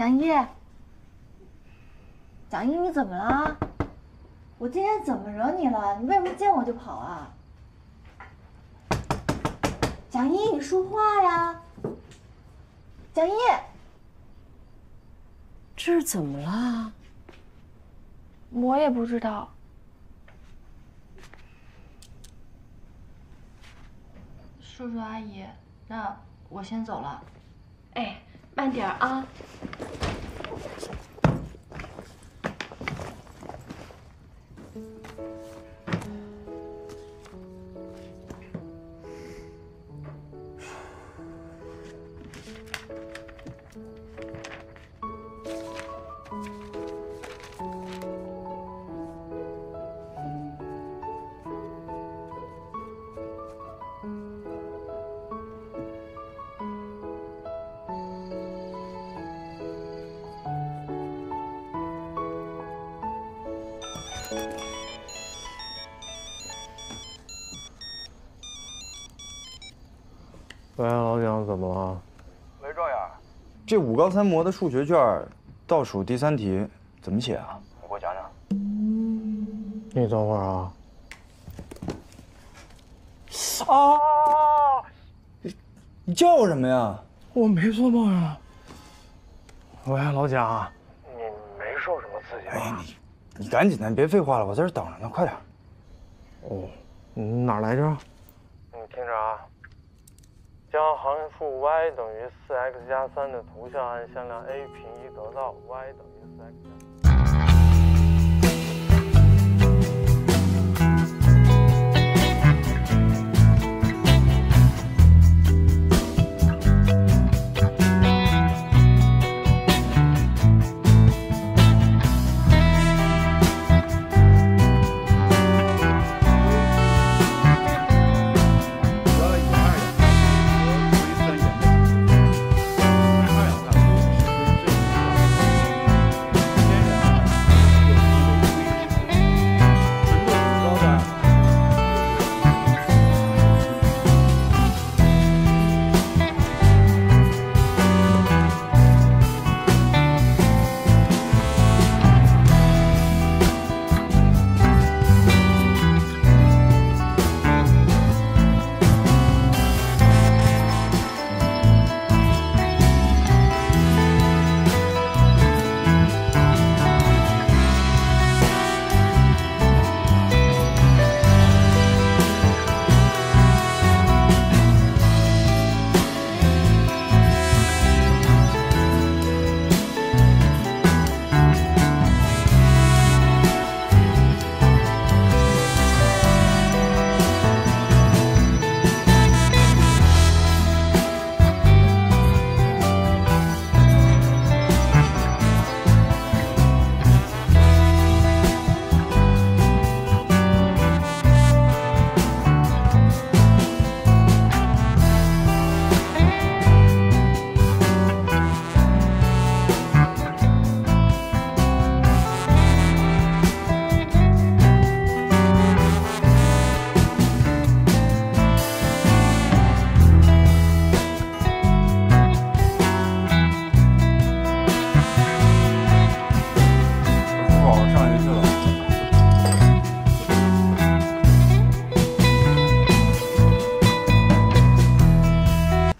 蒋一，蒋一，你怎么了？我今天怎么惹你了？你为什么见我就跑啊？蒋一，你说话呀！蒋一，这是怎么了？我也不知道。 叔叔阿姨，那我先走了。哎，慢点啊！喂，老蒋，怎么了？没状元。这五高三模的数学卷倒数第三题怎么写啊？你给我讲讲。你等会儿啊。哦，你叫我什么呀？我没做梦啊。喂，老蒋，你没受什么刺激吧？哎，你赶紧的，别废话了，我在这等着呢，快点。哦，你哪来着？你听着啊。 将函数 y 等于 4x 加3的图像按向量 a 平移得到 y 等于 4x 加3。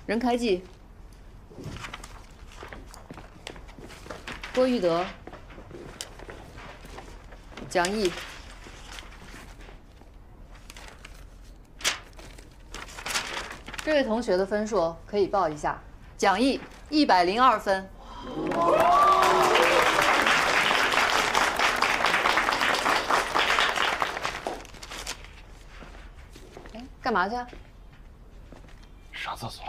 任开济、郭玉德、蒋毅、这位同学的分数可以报一下。蒋毅102分，哎，干嘛去？上厕所。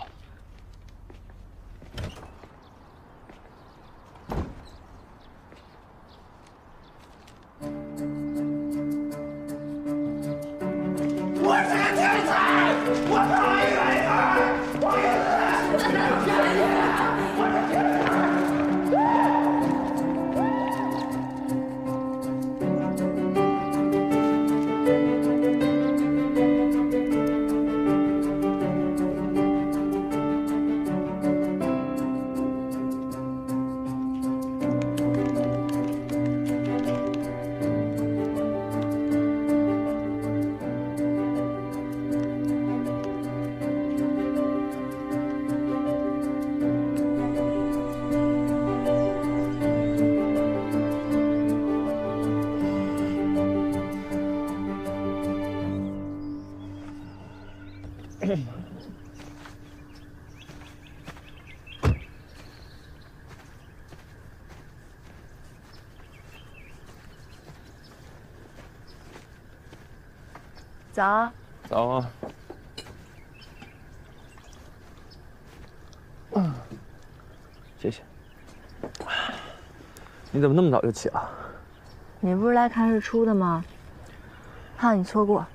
早啊。早啊。嗯，谢谢。你怎么那么早就起了？你不是来看日出的吗？怕你错过。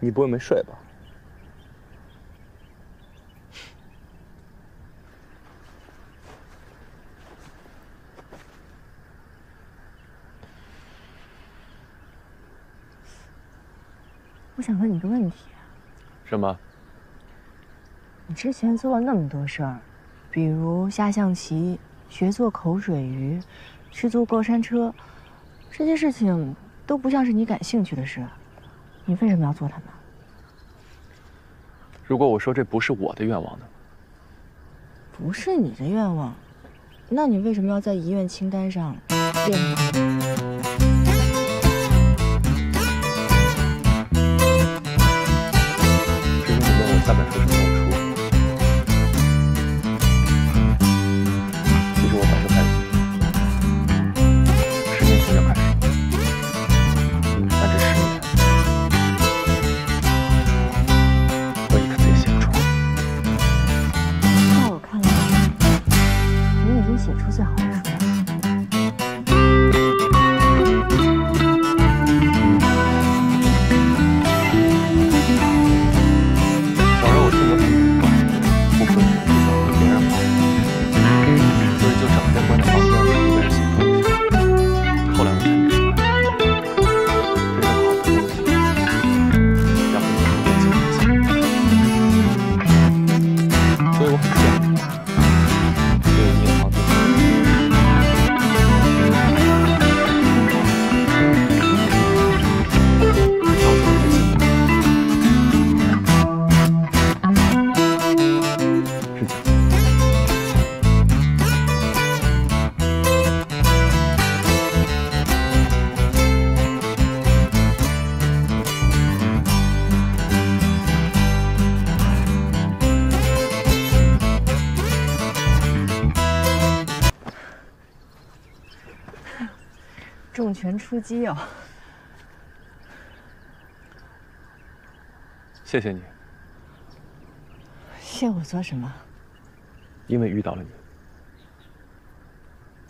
你不会没睡吧？我想问你个问题。什么？你之前做了那么多事儿，比如下象棋、学做口水鱼、去坐过山车，这些事情都不像是你感兴趣的事，你为什么要做它们？ 如果我说这不是我的愿望呢？不是你的愿望，那你为什么要在遗愿清单上列呢？只是你问我下半生什么时候出，其实我早就开始，10年前就开始，但这10年。 写出最好的书。小时候我性格很直爽，不会听别人话，所以就整天关在房间里一个人写东西。后来我才明白，真正好的东西，要不你自己写。所以我很贱。 重拳出击哦！谢谢你。谢我做什么？因为遇到了你，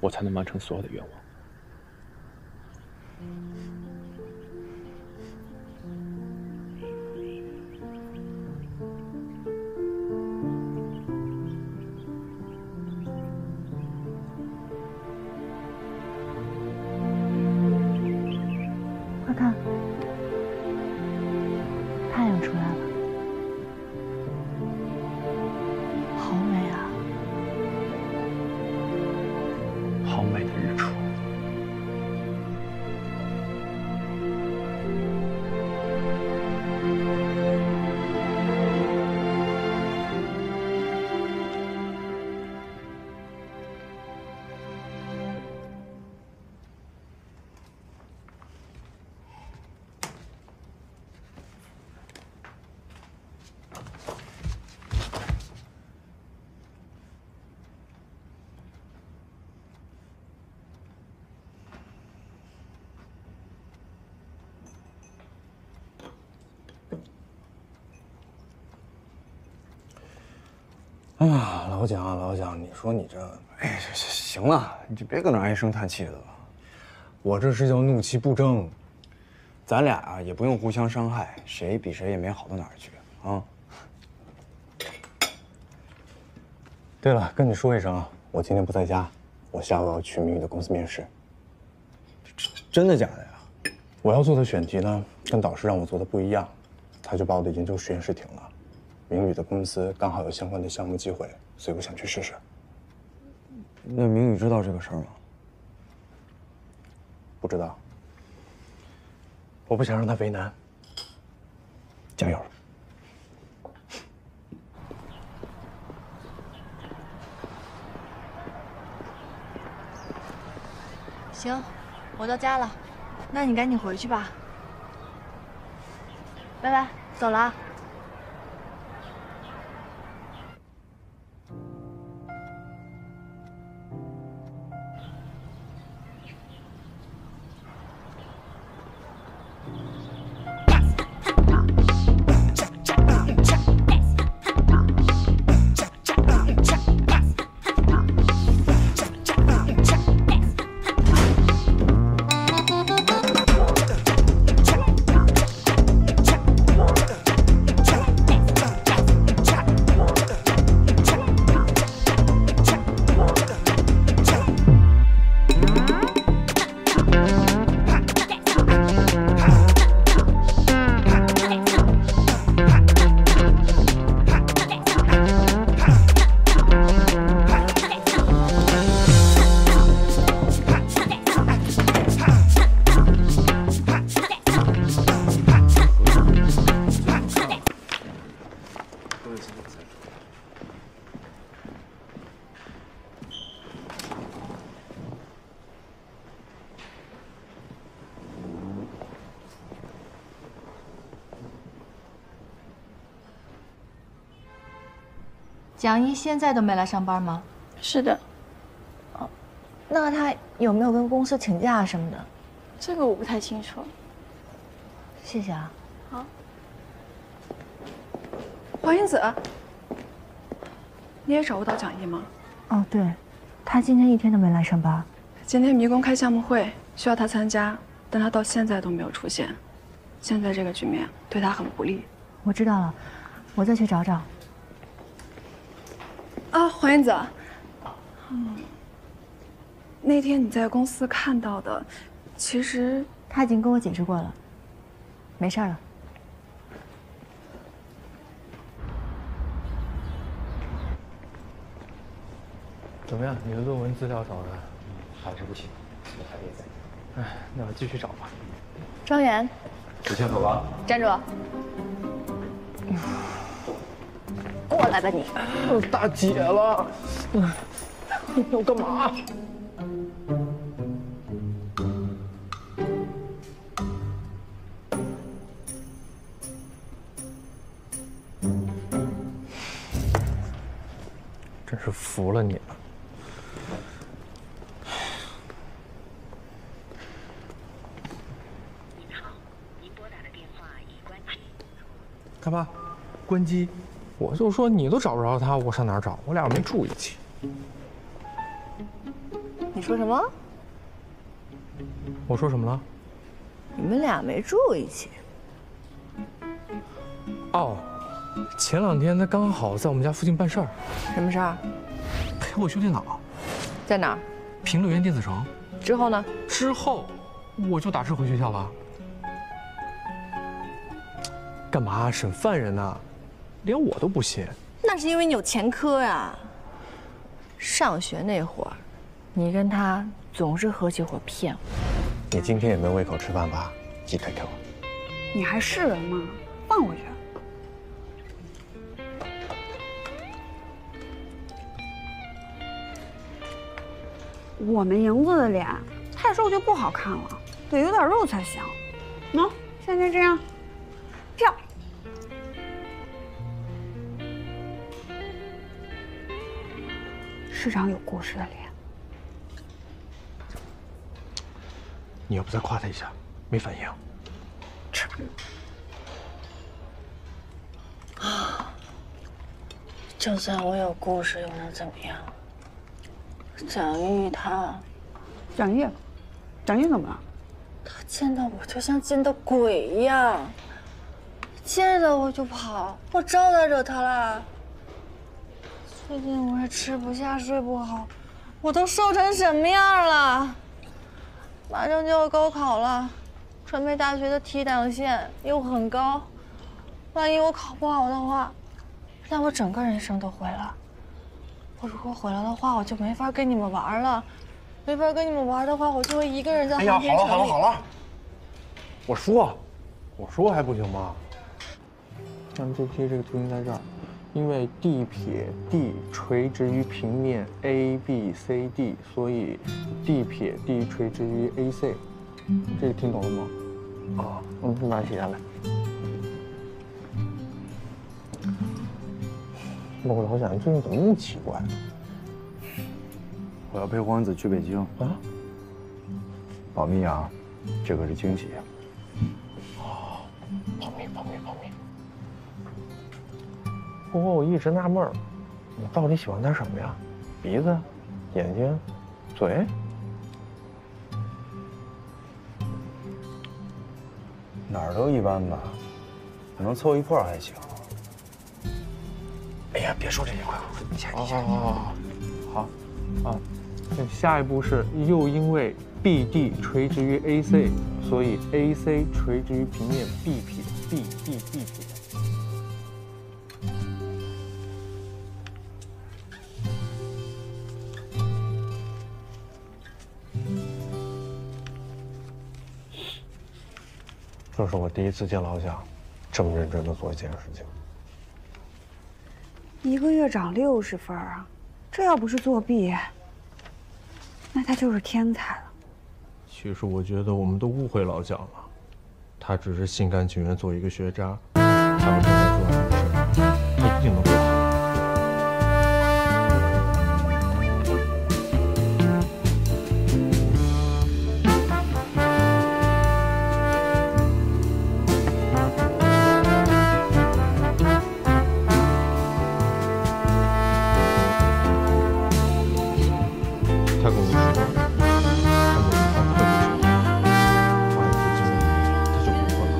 我才能完成所有的愿望。哎呀，老蒋，老蒋，你说你这，哎，行了，你就别搁那唉声叹气的了。我这是叫怒其不争，咱俩啊也不用互相伤害，谁比谁也没好到哪儿去啊。对了，跟你说一声啊，我今天不在家，我下午要去明宇的公司面试。真的假的呀？我要做的选题呢，跟导师让我做的不一样，他就把我的研究实验室停了。 明宇的公司刚好有相关的项目机会，所以我想去试试。那明宇知道这个事儿吗？不知道。我不想让他为难。加油！行，我到家了，那你赶紧回去吧。拜拜，走了啊。蒋一现在都没来上班吗？是的。哦，那他有没有跟公司请假什么的？这个我不太清楚。谢谢啊。好。王英子，你也找不到蒋一吗？哦，对，他今天一天都没来上班。今天迷宫开项目会，需要他参加，但他到现在都没有出现。 现在这个局面对他很不利，我知道了，我再去找找。啊，黄燕子，那天你在公司看到的，其实他已经跟我解释过了，没事了。怎么样，你的论文资料找的还是不行，我还得再……哎，那我继续找吧。庄园。 有借口吧？站住！过来吧你！大姐了，你要干嘛？真是服了你了。 干嘛？关机！我就说你都找不着他，我上哪儿找？我俩没住一起。你说什么？我说什么了？你们俩没住一起？哦，前两天他刚好在我们家附近办事儿。什么事儿？陪我修电脑。在哪儿？评论员电子城。之后呢？之后我就打车回学校了。 干嘛审犯人呢？连我都不信。那是因为你有前科呀。上学那会儿，你跟他总是合起伙骗我。你今天也没胃口吃饭吧？一开口。你还是人吗？放回去。我们莹子的脸太瘦就不好看了，得有点肉才行。喏，现在这样。 票，市长有故事的脸，你要不再夸他一下？没反应。吃吧。啊，就算我有故事，又能怎么样？蒋毅他，蒋毅怎么了？他见到我就像见到鬼一样。 见到我就跑，我招他惹他了。最近我也吃不下睡不好，我都瘦成什么样了？马上就要高考了，传媒大学的提档线又很高，万一我考不好的话，那我整个人生都毁了。我如果毁了的话，我就没法跟你们玩了，没法跟你们玩的话，我就会一个人在航天城里。哎呀，好了，我说还不行吗？ MGP 这个图形在这儿，因为 D 撇 D 垂直于平面 ABCD， 所以 D 撇 D 垂直于 AC。这个听懂了吗？啊，我们把它写下来。我老想这人怎么那么奇怪？我要陪黄子去北京啊！保密啊，这个是惊喜。哦，保密。 不过我一直纳闷儿，你到底喜欢他什么呀？鼻子、眼睛、嘴？哪儿都一般吧，能凑一块儿还行。哎呀，别说这些，快！好啊，下一步是又因为 BD 垂直于 AC， 所以 AC 垂直于平面 B 撇 B 撇。 这是我第一次见老蒋这么认真的做一件事情。一个月涨60分啊，这要不是作弊，那他就是天才了。其实我觉得我们都误会老蒋了，他只是心甘情愿做一个学渣，才会这么做。他一定能做好。跳个舞曲，他就不会了。你才哭了。你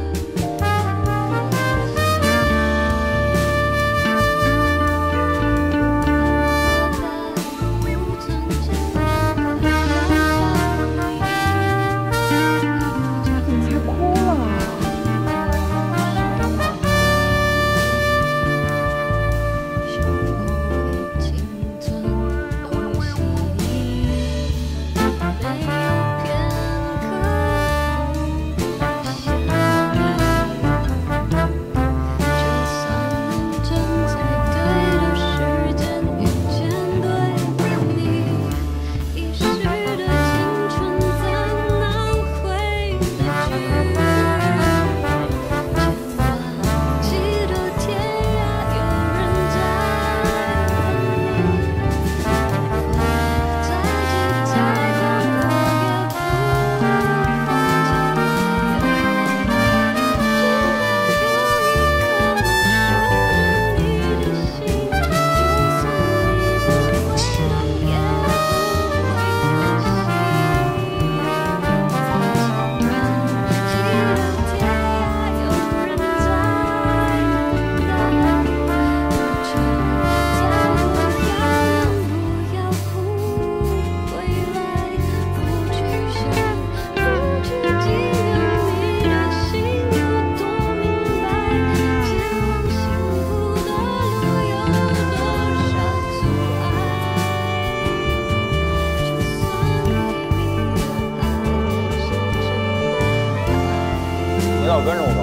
老跟着我干嘛？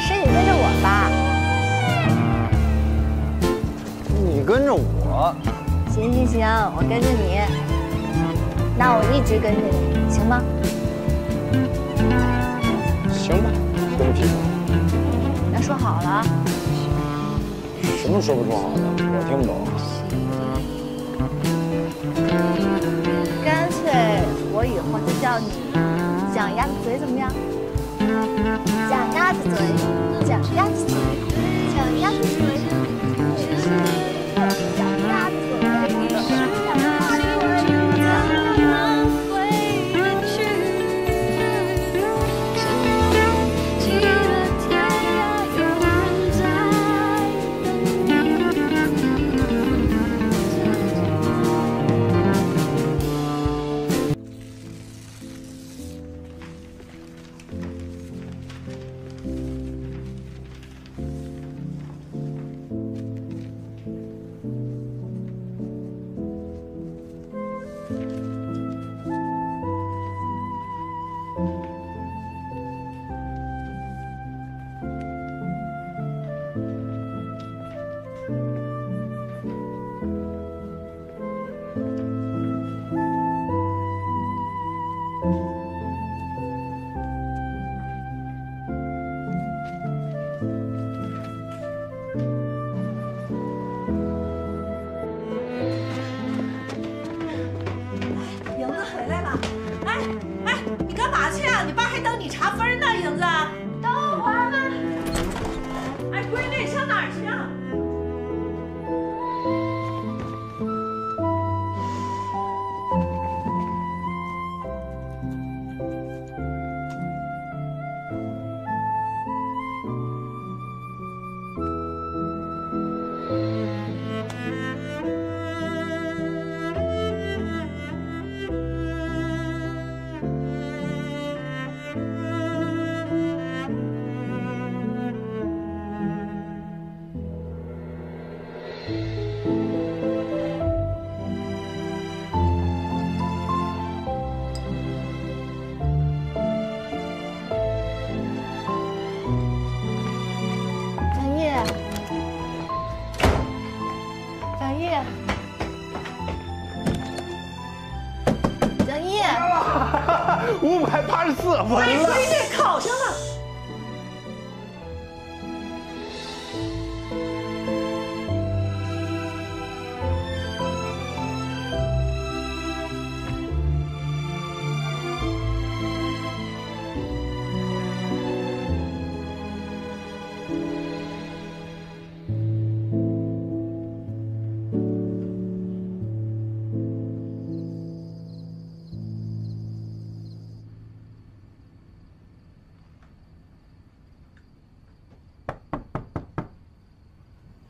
是你跟着我吧？你跟着我？行行行，我跟着你。那我一直跟着你，行吗？行吧，对不起。那说好了。什么说不说好了？我听不懂。干脆我以后就叫你。 蒋鸭子嘴怎么样？蒋鸭子嘴，蒋鸭子嘴，蒋鸭子嘴，蒋鸭子嘴，蒋鸭子嘴。584，完了！哎，闺女考上了。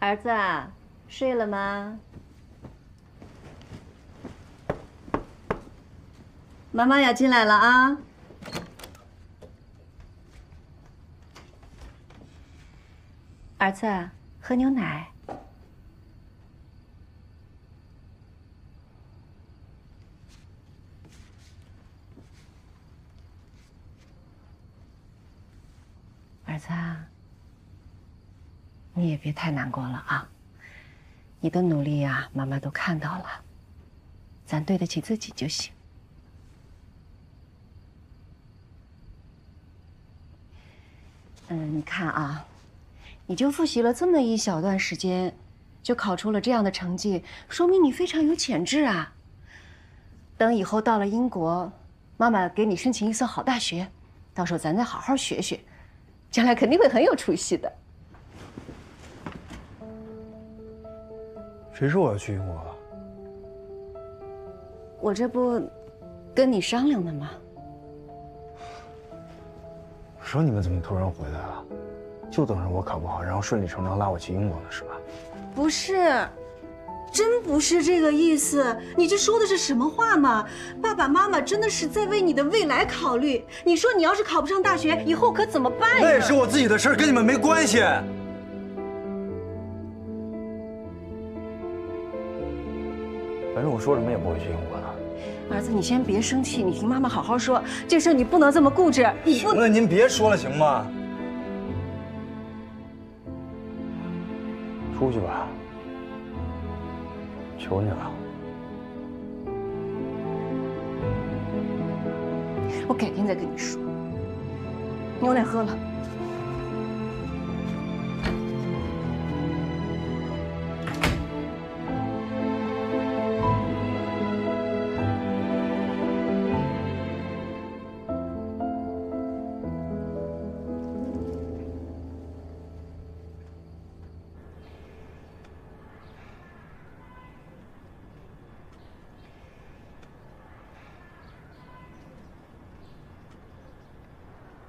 儿子啊，睡了吗？妈妈要进来了啊！儿子啊，喝牛奶。 儿子啊，你也别太难过了啊！你的努力呀，妈妈都看到了，咱对得起自己就行。你看啊，你就复习了这么一小段时间，就考出了这样的成绩，说明你非常有潜质啊！等以后到了英国，妈妈给你申请一所好大学，到时候咱再好好学学。 将来肯定会很有出息的。谁说我要去英国了？我这不跟你商量呢吗？我说你们怎么突然回来了？就等着我考不好，然后顺理成章拉我去英国了是吧？不是，真不是这个意思。你这说的是什么话嘛？爸爸妈妈真的是在为你的未来考虑。你说你要是考不上大学，以后可怎么办呀？那也是我自己的事儿，跟你们没关系。反正我说什么也不会去英国的。儿子，你先别生气，你听妈妈好好说，这事儿你不能这么固执。你不能，您别说了，行吗？出去吧。 求你了！我改天再跟你说。牛奶喝了。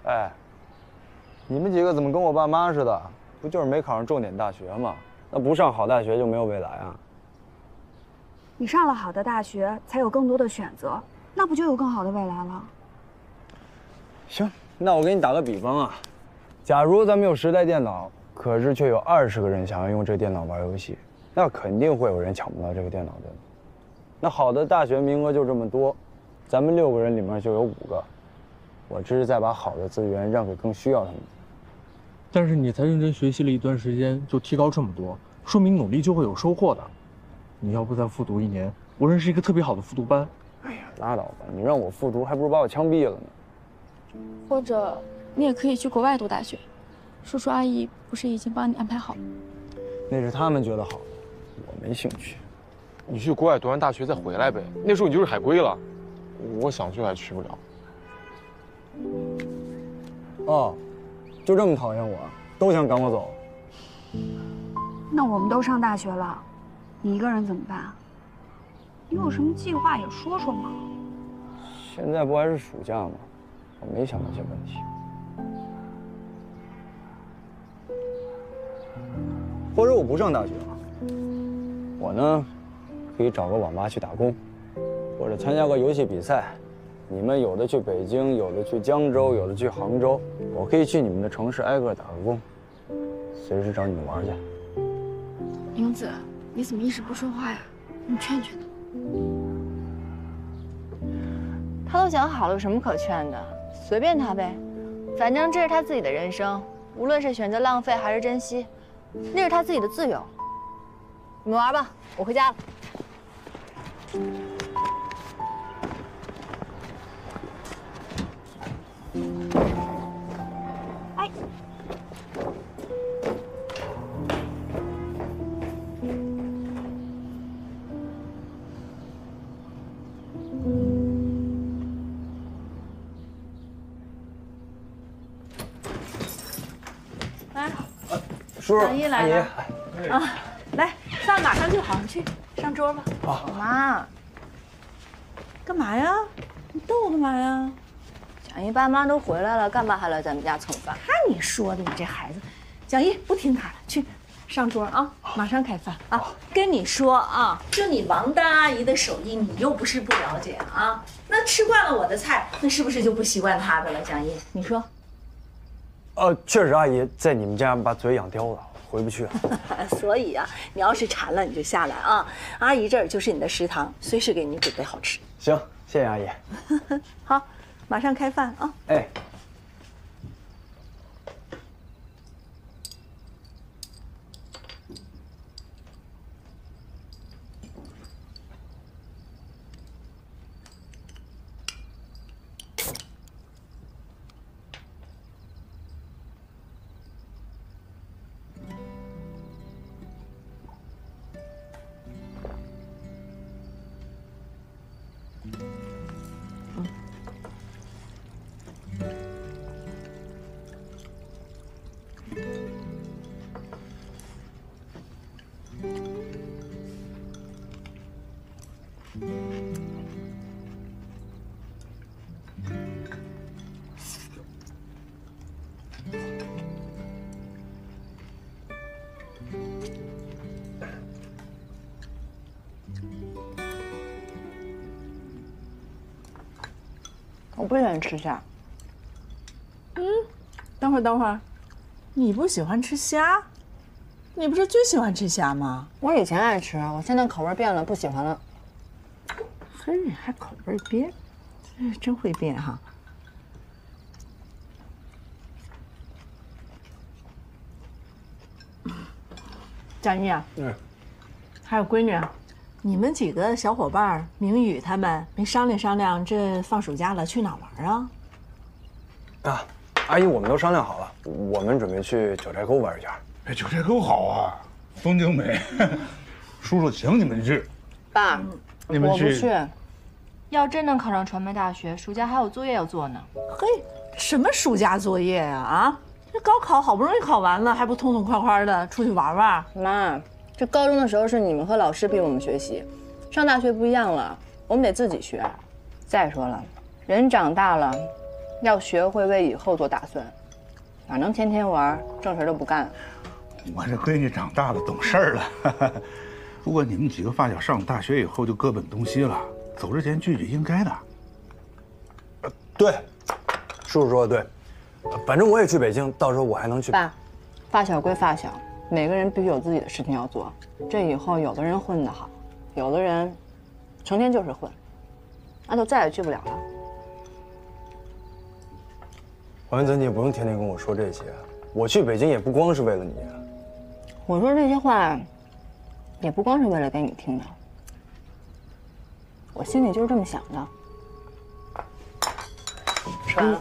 哎，你们几个怎么跟我爸妈似的？不就是没考上重点大学吗？那不上好大学就没有未来啊！你上了好的大学，才有更多的选择，那不就有更好的未来了？行，那我给你打个比方啊，假如咱们有10台电脑，可是却有20个人想要用这电脑玩游戏，那肯定会有人抢不到这个电脑的。那好的大学名额就这么多，咱们6个人里面就有5个。 我只是在把好的资源让给更需要他们，但是你才认真学习了一段时间就提高这么多，说明努力就会有收获的。你要不再复读1年，我认识一个特别好的复读班。哎呀，拉倒吧，你让我复读，还不如把我枪毙了呢。或者你也可以去国外读大学，叔叔阿姨不是已经帮你安排好了？那是他们觉得好，我没兴趣。你去国外读完大学再回来呗，那时候你就是海归了。我想去还去不了。 哦，就这么讨厌我，都想赶我走。那我们都上大学了，你一个人怎么办啊？你有什么计划也说说嘛。现在不还是暑假吗？我没想那些问题。或者我不上大学了，我呢，可以找个网吧去打工，或者参加个游戏比赛。 你们有的去北京，有的去江州，有的去杭州。我可以去你们的城市挨个打个工，随时找你们玩去。英子，你怎么一直不说话呀？你劝劝他。他都想好了，有什么可劝的？随便他呗，反正这是他自己的人生，无论是选择浪费还是珍惜，那是他自己的自由。你们玩吧，我回家了。 哎，来，叔叔，阿姨来了啊！来，饭马上就好，去上桌吧。好，妈，干嘛呀？你逗我干嘛呀？ 蒋一爸妈都回来了，干嘛还来咱们家蹭饭？看你说的，你这孩子，蒋一不听他的，去上桌啊，马上开饭啊！跟你说啊，就你王丹阿姨的手艺，你又不是不了解啊。那吃惯了我的菜，那是不是就不习惯她的了？江一，你说？确实，阿姨在你们家把嘴养刁了，回不去了。所以啊，你要是馋了，你就下来啊。阿姨这儿就是你的食堂，随时给你准备好吃。行，谢谢阿姨。好，马上开饭啊！哎。 我不喜欢吃虾。嗯，等会儿，你不喜欢吃虾？你不是最喜欢吃虾吗？我以前爱吃，我现在口味变了，不喜欢了。嘿，还口味变？真会变哈。佳妮啊，嗯，还有闺女。 你们几个小伙伴，明宇他们没商量商量，这放暑假了去哪玩啊？啊，阿姨，我们都商量好了，我们准备去九寨沟玩一下。哎，九寨沟好啊，风景美。叔叔请你们去。爸，你们去？我不去。要真能考上传媒大学，暑假还有作业要做呢。嘿，什么暑假作业呀？啊，这高考好不容易考完了，还不痛痛快快的出去玩玩？妈。 这高中的时候是你们和老师逼我们学习，上大学不一样了，我们得自己学。再说了，人长大了，要学会为以后做打算，哪能天天玩，正事都不干？我这闺女长大了，懂事儿了。如果你们几个发小上大学以后就各奔东西了，走之前聚聚应该的。对，叔叔说的对，反正我也去北京，到时候我还能去。爸，发小归发小。 每个人必须有自己的事情要做，这以后有的人混得好，有的人成天就是混，那就再也去不了了。王文泽，你也不用天天跟我说这些，我去北京也不光是为了你。我说这些话，也不光是为了给你听的，我心里就是这么想的。吃完了。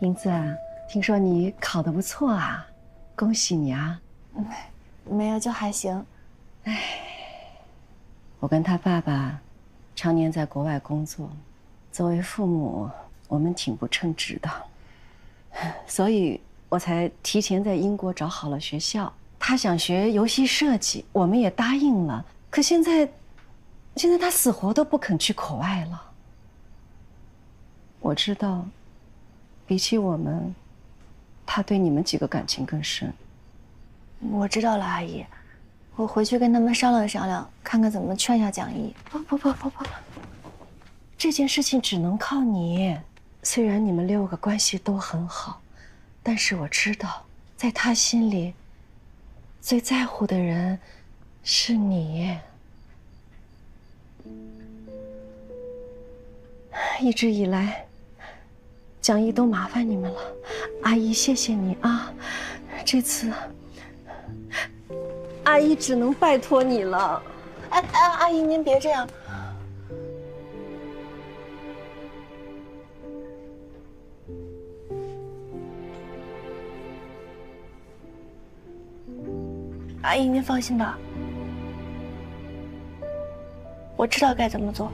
英子啊，听说你考得不错啊，恭喜你啊！没有就还行。哎，我跟他爸爸常年在国外工作，作为父母，我们挺不称职的，所以我才提前在英国找好了学校。他想学游戏设计，我们也答应了，可现在他死活都不肯去国外了。我知道。 比起我们，他对你们几个感情更深。我知道了，阿姨，我回去跟他们商量商量，看看怎么劝下蒋毅。不，这件事情只能靠你。虽然你们6个关系都很好，但是我知道，在他心里，最在乎的人是你。一直以来。 蒋毅都麻烦你们了，阿姨谢谢你啊！这次阿姨只能拜托你了。哎，阿姨您别这样，阿姨，您放心吧，我知道该怎么做。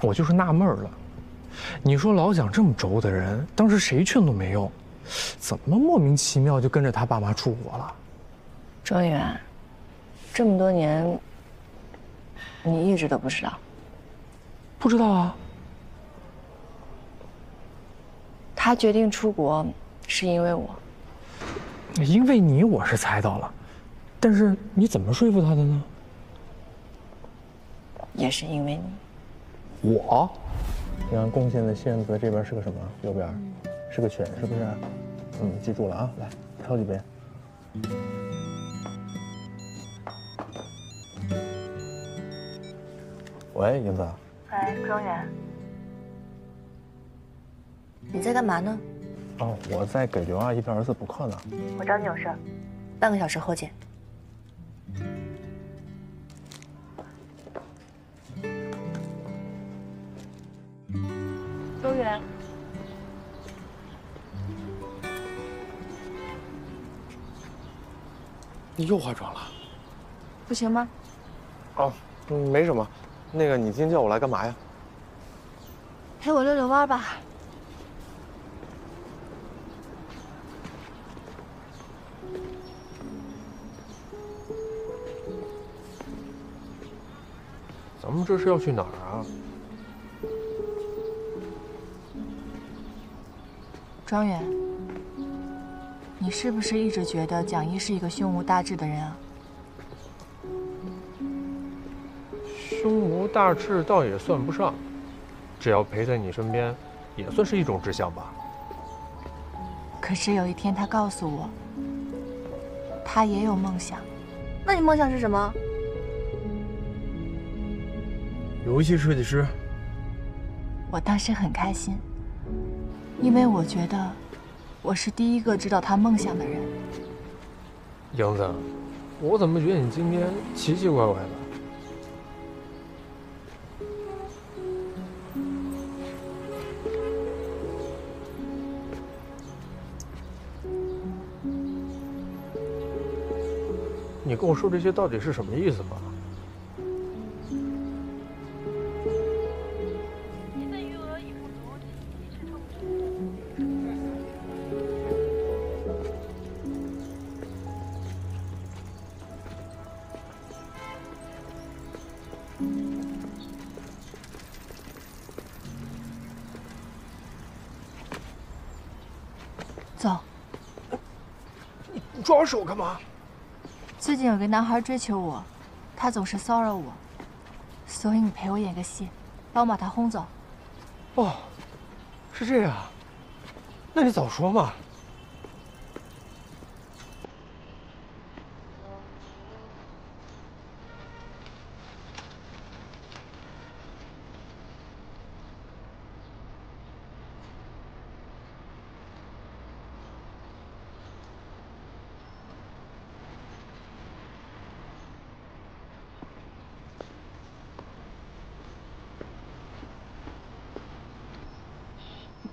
我就是纳闷了，你说老蒋这么轴的人，当时谁劝都没用，怎么莫名其妙就跟着他爸妈出国了？庄园，这么多年，你一直都不知道？不知道啊。他决定出国是因为我。因为你我是猜到了，但是你怎么说服他的呢？也是因为你。 我，你看贡献的线格这边是个什么？右边是个犬，是不是？嗯，记住了啊，来抄几遍。喂，英子。喂，庄园。你在干嘛呢？哦，我在给刘阿姨的儿子补课呢。我找你有事儿，半个小时后见。 周元，你又化妆了，不行吗？哦，没什么。那个，你今天叫我来干嘛呀？陪我遛遛弯吧。咱们这是要去哪儿啊？ 庄园，你是不是一直觉得蒋一是一个胸无大志的人啊？胸无大志倒也算不上，只要陪在你身边，也算是一种志向吧。可是有一天他告诉我，他也有梦想。那你梦想是什么？游戏设计师。我当时很开心。 因为我觉得，我是第一个知道他梦想的人。英子，我怎么觉得你今天奇奇怪怪的？你跟我说这些到底是什么意思吗？ 抓手干嘛？最近有个男孩追求我，他总是骚扰我，所以你陪我演个戏，帮我把他轰走。哦，是这样，那你早说嘛。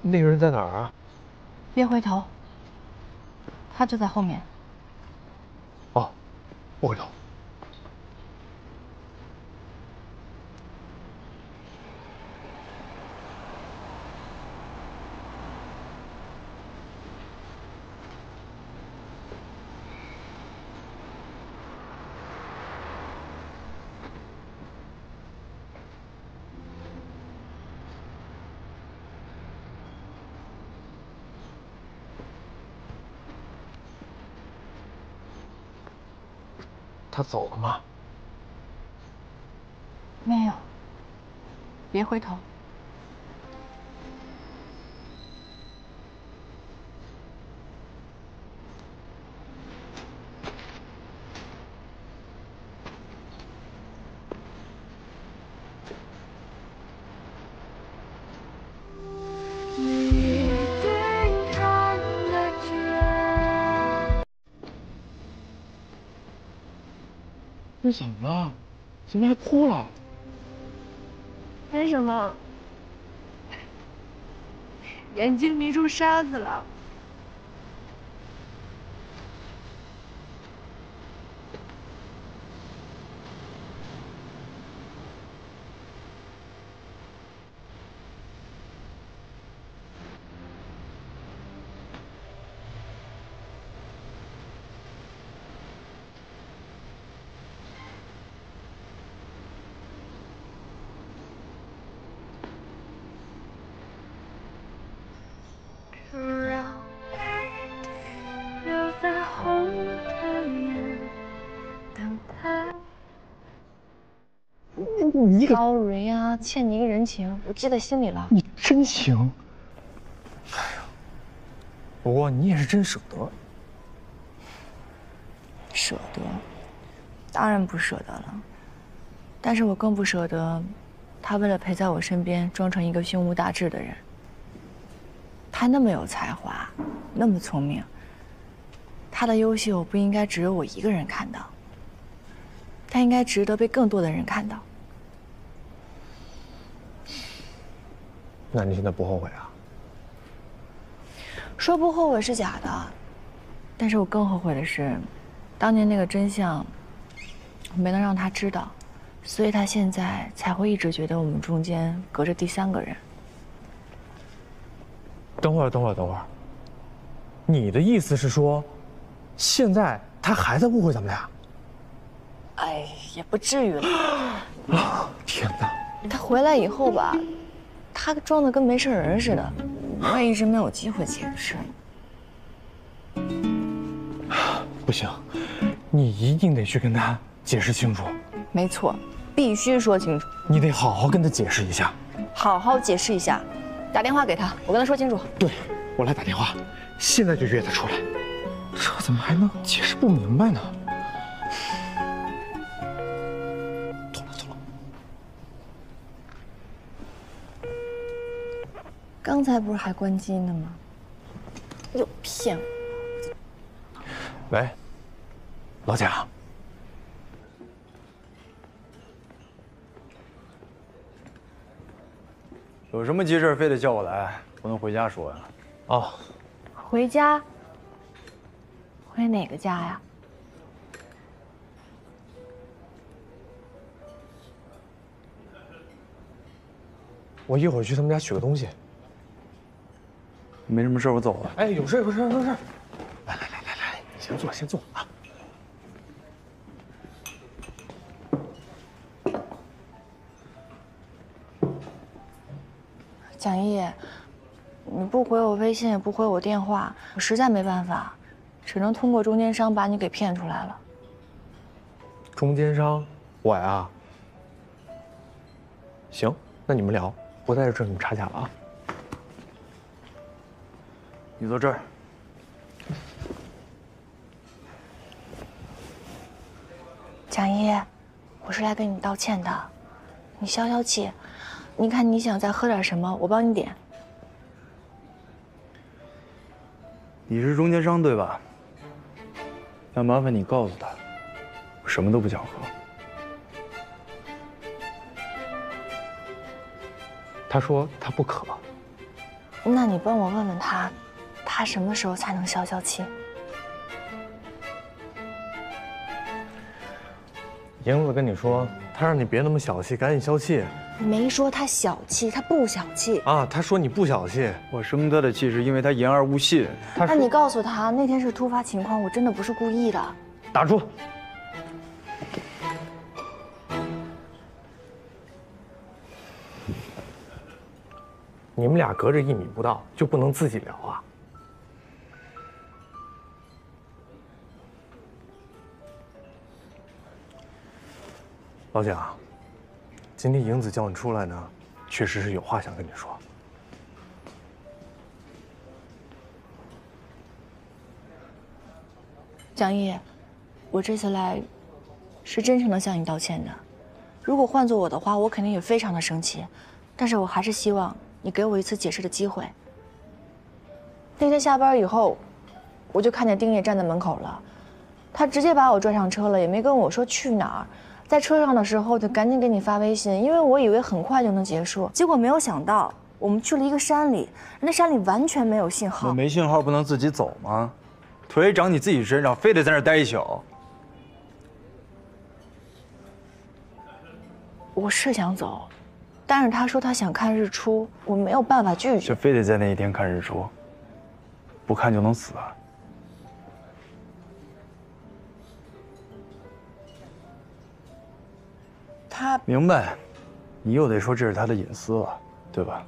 那个人在哪儿啊？别回头，他就在后面。哦，不回头。他走了吗？没有，别回头。 你怎么了？怎么还哭了？没什么，眼睛迷住沙子了。Sorry 啊，欠你一个人情，我记在心里了。你真行。哎呀，不过你也是真舍得。舍得？当然不舍得了。但是我更不舍得，他为了陪在我身边，装成一个胸无大志的人。他那么有才华，那么聪明，他的优秀不应该只有我一个人看到，他应该值得被更多的人看到。 那你现在不后悔啊？说不后悔是假的，但是我更后悔的是，当年那个真相，我没能让他知道，所以他现在才会一直觉得我们中间隔着第三个人。等会儿，你的意思是说，现在他还在误会咱们俩？哎，也不至于了。啊！天哪！他回来以后吧。 他装的跟没事人似的，我也一直没有机会解释。不行，你一定得去跟他解释清楚。没错，必须说清楚。你得好好跟他解释一下。好好解释一下，打电话给他，我跟他说清楚。对，我来打电话，现在就约他出来。这怎么还能解释不明白呢？ 刚才不是还关机呢吗？又骗我！喂，老贾，有什么急事非得叫我来？不能回家说呀？哦，回家？回哪个家呀？我一会儿去他们家取个东西。 没什么事，我走了。哎，有事有事有事！来，你先坐啊。蒋毅，你不回我微信，也不回我电话，我实在没办法，只能通过中间商把你给骗出来了。中间商，我呀。行，那你们聊，不在这挣你们差价了啊。 你坐这儿。蒋一，我是来跟你道歉的，你消消气。你看你想再喝点什么，我帮你点。你是中间商对吧？那麻烦你告诉他，我什么都不想喝。他说他不渴。那你帮我问问他。 他什么时候才能消消气？英子跟你说，他让你别那么小气，赶紧消气。没说他小气，他不小气啊。他说你不小气，我生他的气是因为他言而无信。那你告诉他，那天是突发情况，我真的不是故意的。打住！你们俩隔着1米不到，就不能自己聊啊？ 老蒋，今天英子叫你出来呢，确实是有话想跟你说。蒋毅，我这次来，是真诚的向你道歉的。如果换做我的话，我肯定也非常的生气，但是我还是希望你给我一次解释的机会。那天下班以后，我就看见丁烨站在门口了，他直接把我拽上车了，也没跟我说去哪儿。 在车上的时候，就赶紧给你发微信，因为我以为很快就能结束，结果没有想到，我们去了一个山里，那山里完全没有信号。没信号不能自己走吗？腿长你自己身上，非得在那儿待一宿。我是想走，但是他说他想看日出，我没有办法拒绝。就非得在那一天看日出？不看就能死啊？ 他明白，你又得说这是他的隐私了，对吧？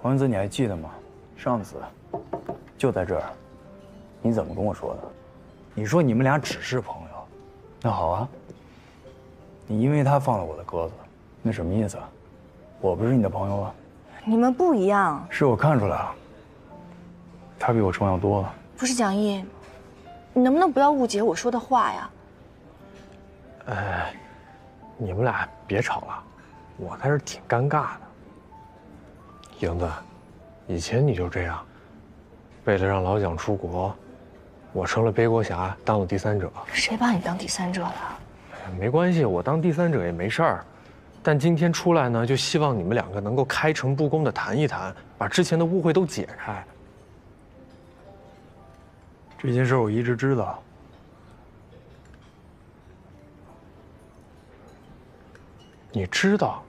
王文子，你还记得吗？上次就在这儿，你怎么跟我说的？你说你们俩只是朋友，那好啊。你因为他放了我的鸽子，那什么意思啊？我不是你的朋友了？你们不一样。是我看出来了，他比我重要多了。不是蒋毅。 你能不能不要误解我说的话呀？你们俩别吵了，我在这挺尴尬的。英子，以前你就这样，为了让老蒋出国，我成了背锅侠，当了第三者。谁把你当第三者了？没关系，我当第三者也没事儿。但今天出来呢，就希望你们两个能够开诚布公的谈一谈，把之前的误会都解开。 这件事我一直知道，你知道？